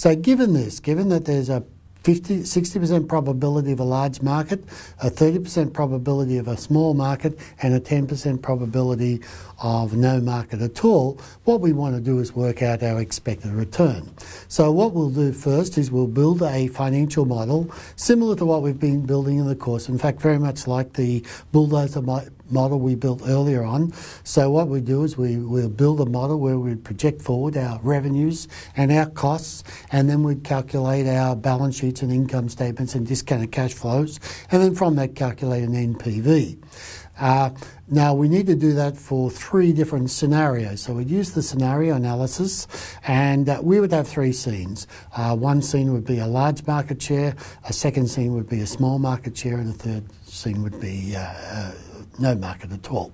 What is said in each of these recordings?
So given this, given that there's a 60% probability of a large market, a 30% probability of a small market, and a 10% probability of no market at all, what we want to do is work out our expected return. So what we'll do first is we'll build a financial model similar to what we've been building in the course, in fact very much like the bulldozer model we built earlier on. So what we do is we'll build a model where we project forward our revenues and our costs, and then we'd calculate our balance sheets and income statements and discounted cash flows, and then from that calculate an NPV. Now we need to do that for three different scenarios. So we'd use the scenario analysis, and we would have three scenes. One scene would be a large market share, a second scene would be a small market share, and a third scene would be no market at all.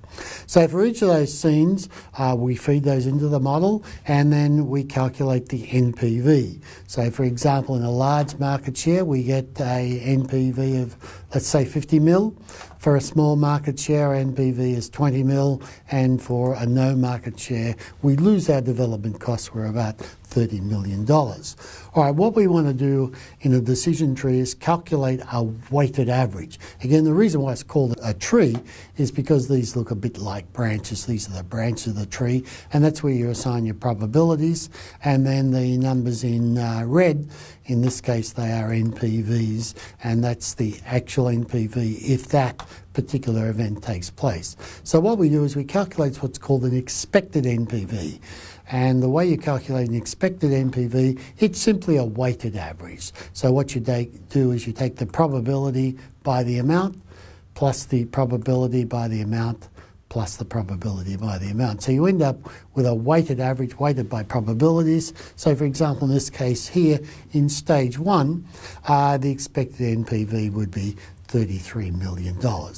So for each of those scenes, we feed those into the model, and then we calculate the NPV. So for example, in a large market share, we get a NPV of, let's say, 50 mil. For a small market share, NPV is 20 mil, and for a no market share, we lose our development costs. We're about $30 million. All right, what we want to do in a decision tree is calculate a weighted average. Again, the reason why it's called a tree is because these look a bit like branches. These are the branches of the tree, and that's where you assign your probabilities, and then the numbers in red, in this case they are NPVs, and that's the actual NPV if that particular event takes place. So what we do is we calculate what's called an expected NPV. And the way you calculate an expected NPV, it's simply a weighted average. So what you do is you take the probability by the amount, plus the probability by the amount, plus the probability by the amount. So you end up with a weighted average, weighted by probabilities. So for example, in this case here, in stage 1, the expected NPV would be $33 million.